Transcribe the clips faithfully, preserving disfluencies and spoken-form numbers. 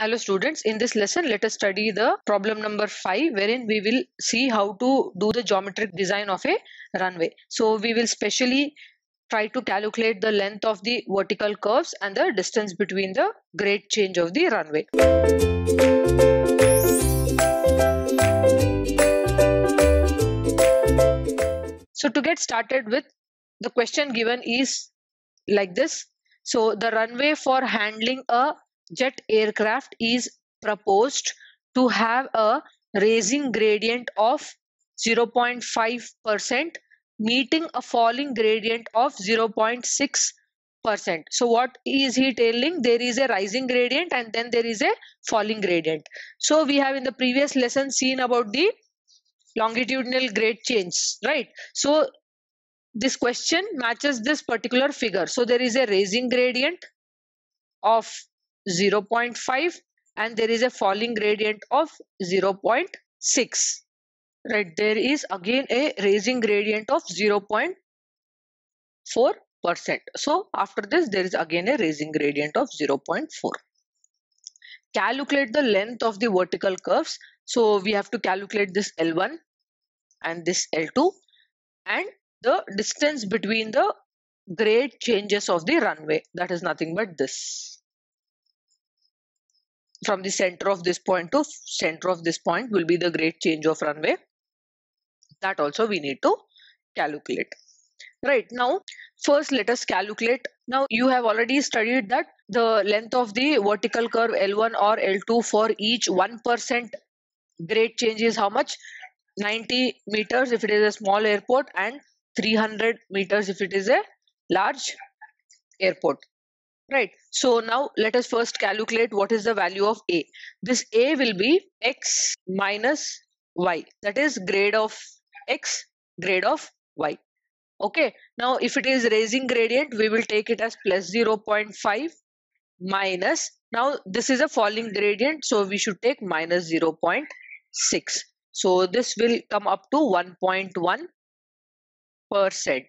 Hello students, in this lesson let us study the problem number five, wherein we will see how to do the geometric design of a runway. So we will specially try to calculate the length of the vertical curves and the distance between the grade change of the runway. So to get started with, the question given is like this. So the runway for handling a jet aircraft is proposed to have a raising gradient of zero point five percent meeting a falling gradient of zero point six percent. So what is he telling? There is a rising gradient and then there is a falling gradient. So we have in the previous lesson seen about the longitudinal grade change, right? So this question matches this particular figure. So there is a raising gradient of zero point five and there is a falling gradient of zero point six, right? There is again a raising gradient of zero point four percent. So after this there is again a raising gradient of zero point four. Calculate the length of the vertical curves. So we have to calculate this L one and this L two and the distance between the grade changes of the runway, that is nothing but this. From the center of this point to center of this point will be the grade change of runway. That also we need to calculate. Right, now first let us calculate. Now you have already studied that the length of the vertical curve L one or L two for each one percent grade change is how much? ninety meters if it is a small airport and three hundred meters if it is a large airport. Right, so now let us first calculate what is the value of A. This A will be X minus Y, that is grade of X, grade of Y. Okay, now if it is raising gradient, we will take it as plus zero point five minus, now this is a falling gradient, so we should take minus zero point six. So this will come up to one point one percent.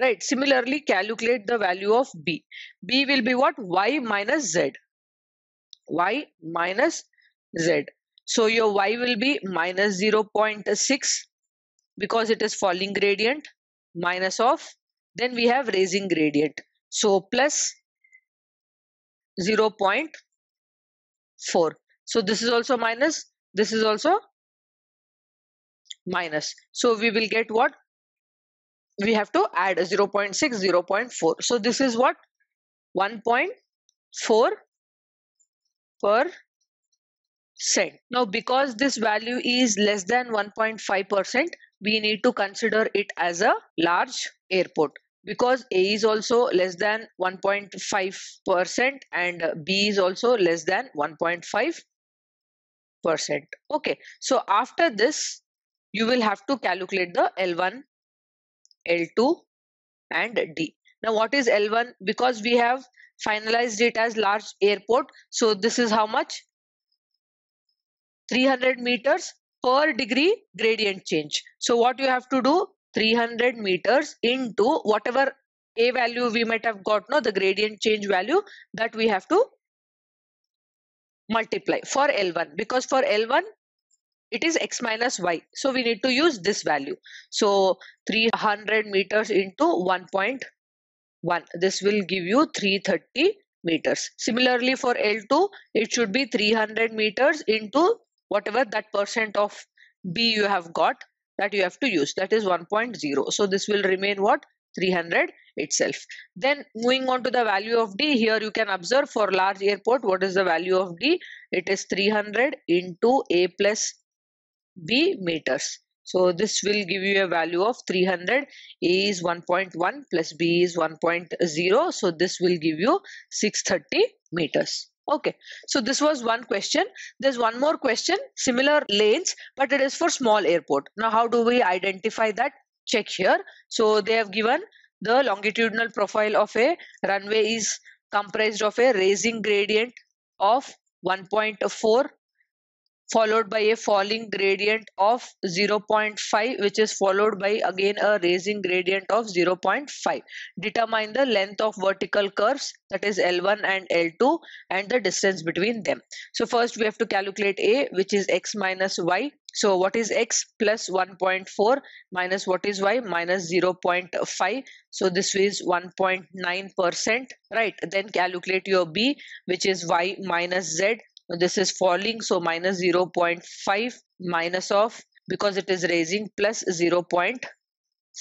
Right, similarly calculate the value of B. B will be what? Y minus Z. Y minus Z. So your Y will be minus zero point six because it is falling gradient minus of, then we have raising gradient. So plus zero point four. So this is also minus, this is also minus. So we will get what? We have to add a zero point six, zero point four. So this is what? one point four percent. Now because this value is less than one point five percent, we need to consider it as a large airport. Because A is also less than one point five percent and B is also less than one point five percent. Okay, so after this, you will have to calculate the L one, L two and D. Now what is L one? Because we have finalized it as large airport. So this is how much? three hundred meters per degree gradient change. So what you have to do? three hundred meters into whatever A value we might have got, no, the gradient change value, that we have to multiply for L one. Because for L one, it is X minus Y. So we need to use this value. So three hundred meters into one point one. This will give you three hundred thirty meters. Similarly for L two, it should be three hundred meters into whatever that percent of B you have got, that you have to use. That is one point zero. So this will remain what? three hundred itself. Then moving on to the value of D, here you can observe for large airport, what is the value of D? It is three hundred into A plus B meters. So this will give you a value of three hundred. A is one point one plus B is one point zero. So this will give you six hundred thirty meters. Okay, so this was one question. There's one more question, similar lanes, but it is for small airport. Now how do we identify that? Check here. So they have given the longitudinal profile of a runway is comprised of a raising gradient of one point four followed by a falling gradient of zero point five, which is followed by again a raising gradient of zero point five. Determine the length of vertical curves, that is L one and L two, and the distance between them. So first we have to calculate A, which is x minus y. So what is x? Plus one point four, minus what is y? Minus zero point five. So this is one point nine percent, right? Then calculate your B, which is y minus z. This is falling, so minus zero point five minus of, because it is raising, plus zero point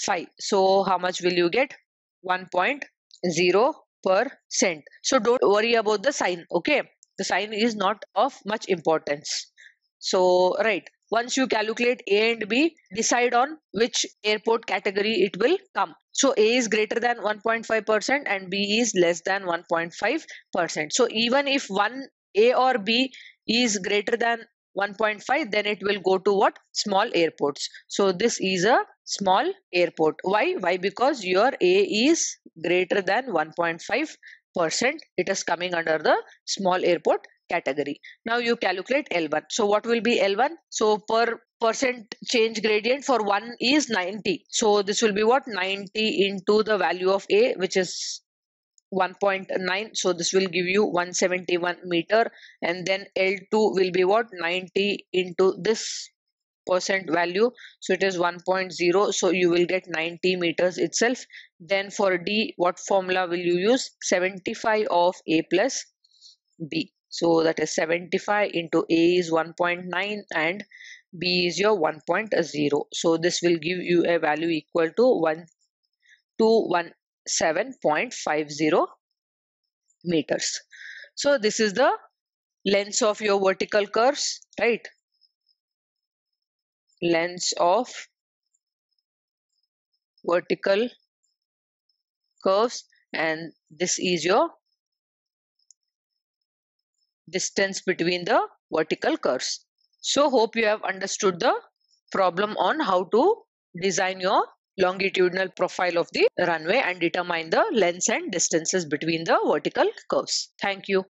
five. So how much will you get? one point zero percent. So don't worry about the sign, okay? The sign is not of much importance. So right, once you calculate A and B, decide on which airport category it will come. So A is greater than one point five percent and B is less than one point five percent. So even if one A or B is greater than one point five, then it will go to what? Small airports. So this is a small airport. Why? Why? Because your A is greater than one point five percent. It is coming under the small airport category. Now you calculate L one. So what will be L one? So per percent change gradient for one is ninety. So this will be what? ninety into the value of A, which is one point nine. So this will give you one hundred seventy-one meter, and then L two will be what? ninety into this percent value, so it is one point zero, so you will get ninety meters itself. Then for D, what formula will you use? seventy-five of A plus B. So that is seventy-five into A is one point nine and B is your one point zero. So this will give you a value equal to one two one seven point five zero meters. So this is the length of your vertical curves, right? Length of vertical curves, and this is your distance between the vertical curves. So hope you have understood the problem on how to design your longitudinal profile of the runway and determine the lengths and distances between the vertical curves. Thank you.